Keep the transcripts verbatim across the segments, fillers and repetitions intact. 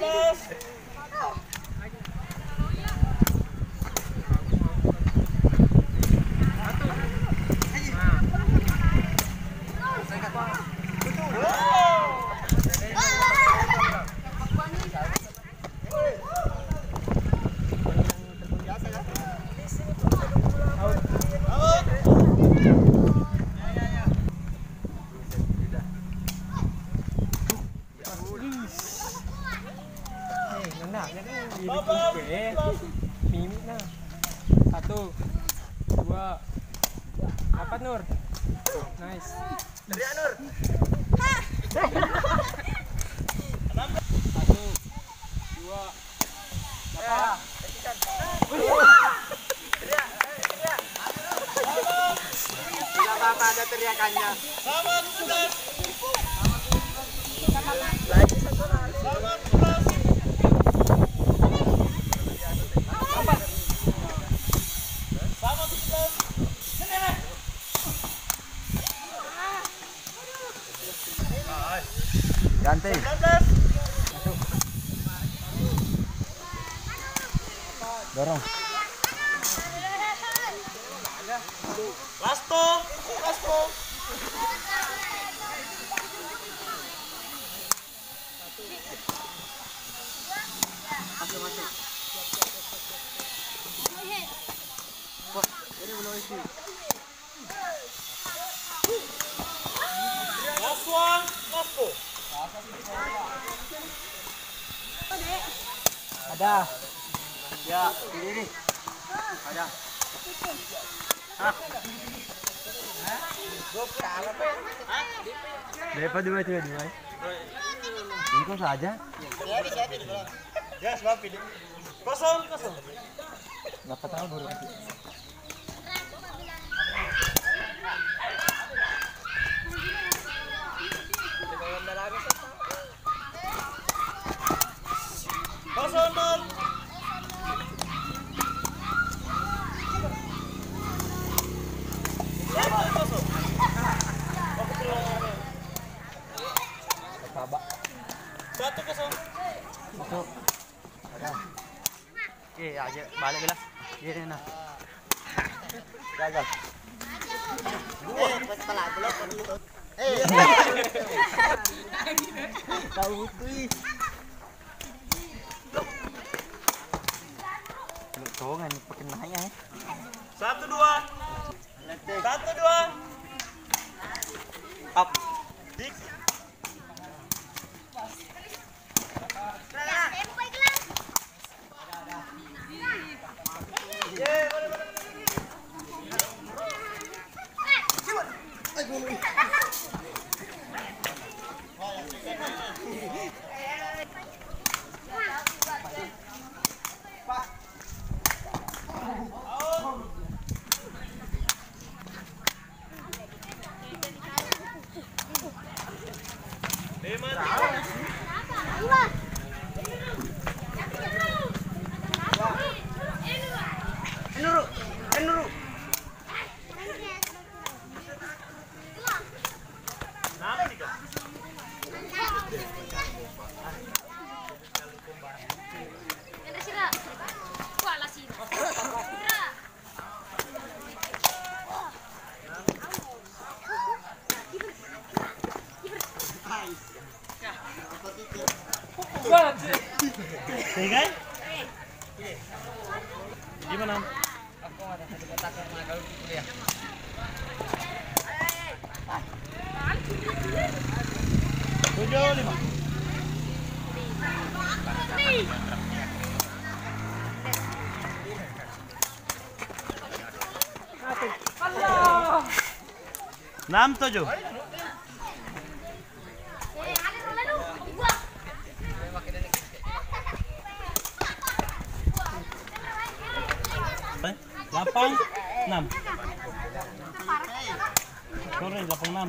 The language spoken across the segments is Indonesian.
Sukses. Satu, dua, apa Nur? Nice. Teriak Nur. Satu, dua, apa? Teriak, teriak. Tidak apa-apa ada teriakannya. Selamat bertugas. Lagi satu lagi. Selamat bertugas. Ganti. Masuk. Dorong. Lasto, lasto. Masuk, masuk. Ini belum isi. Lasto, lasto. Ada. Ya, ini. Ada. Hah? Berapa dua itu dua? Ini kok saja? Ya, sebab pilih. Kosong, kosong. Dapat tahu baru. Satu kosong. Masuk. Ada. Oke, aja balik gelas. Ini nah. Gagal. Dua, setelah belok dulu. Eh. Tahu tuh. Lontongan pekenanya. Satu dua. Satu dua. Up. Dik. Dengan? Gimana? Aku ada satu kotak yang agak lucu ya. Tujuh lima. Enam tujuh. Lapang enam. Sorry, lapang enam.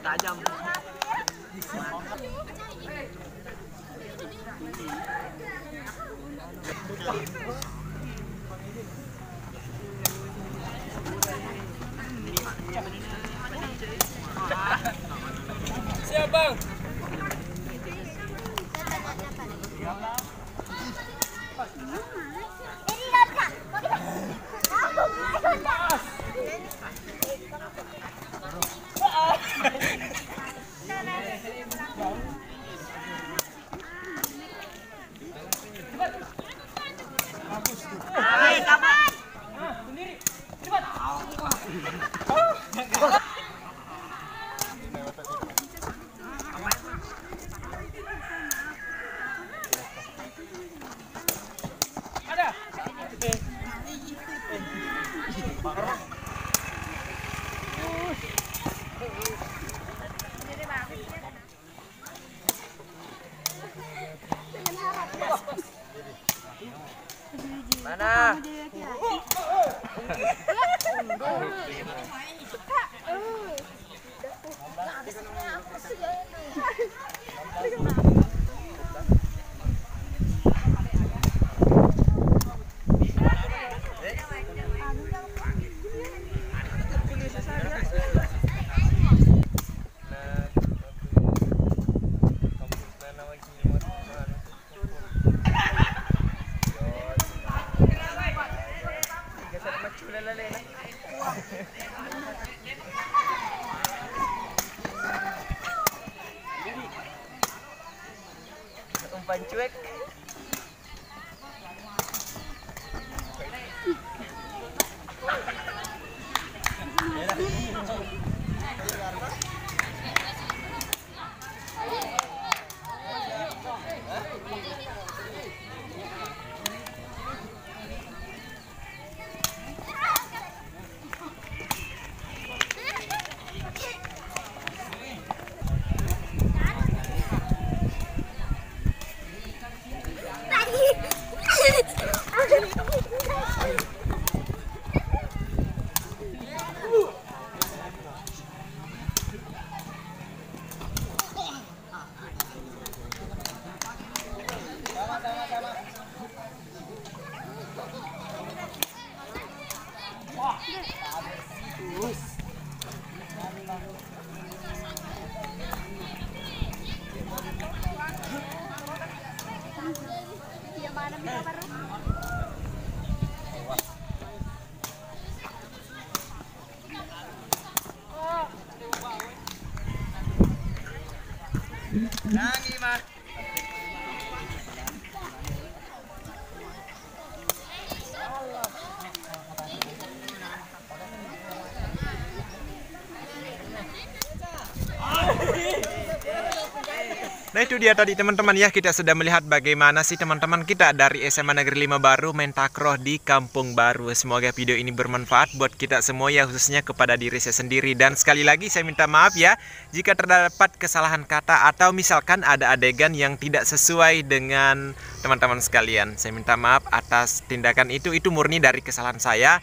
Tajam. Siap, Bang. Mana? Umpan cuek. Nani mas. Nah itu dia tadi teman-teman ya, kita sudah melihat bagaimana sih teman-teman kita dari S M A Negeri lima Baru main takraw di Kampung Baru. Semoga video ini bermanfaat buat kita semua ya, khususnya kepada diri saya sendiri. Dan sekali lagi saya minta maaf ya jika terdapat kesalahan kata atau misalkan ada adegan yang tidak sesuai dengan teman-teman sekalian. Saya minta maaf atas tindakan itu, itu murni dari kesalahan saya.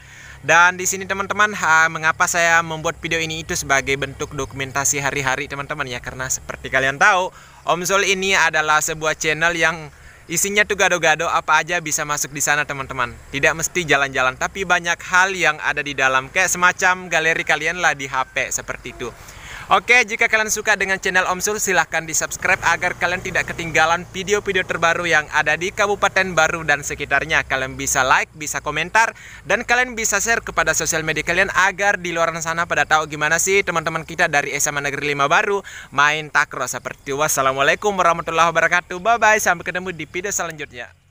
Dan di sini teman-teman, mengapa saya membuat video ini itu sebagai bentuk dokumentasi hari-hari teman-teman ya, karena seperti kalian tahu Om Zul ini adalah sebuah channel yang isinya tuh gado-gado, apa aja bisa masuk di sana teman-teman. Tidak mesti jalan-jalan, tapi banyak hal yang ada di dalam, kayak semacam galeri kalian lah di H P seperti itu. Oke, jika kalian suka dengan channel Om Zul, silahkan di-subscribe agar kalian tidak ketinggalan video-video terbaru yang ada di Kabupaten Baru dan sekitarnya. Kalian bisa like, bisa komentar, dan kalian bisa share kepada sosial media kalian agar di luar sana pada tahu gimana sih teman-teman kita dari S M A Negeri lima Baru main takraw seperti itu. Wassalamualaikum warahmatullahi wabarakatuh. Bye-bye, sampai ketemu di video selanjutnya.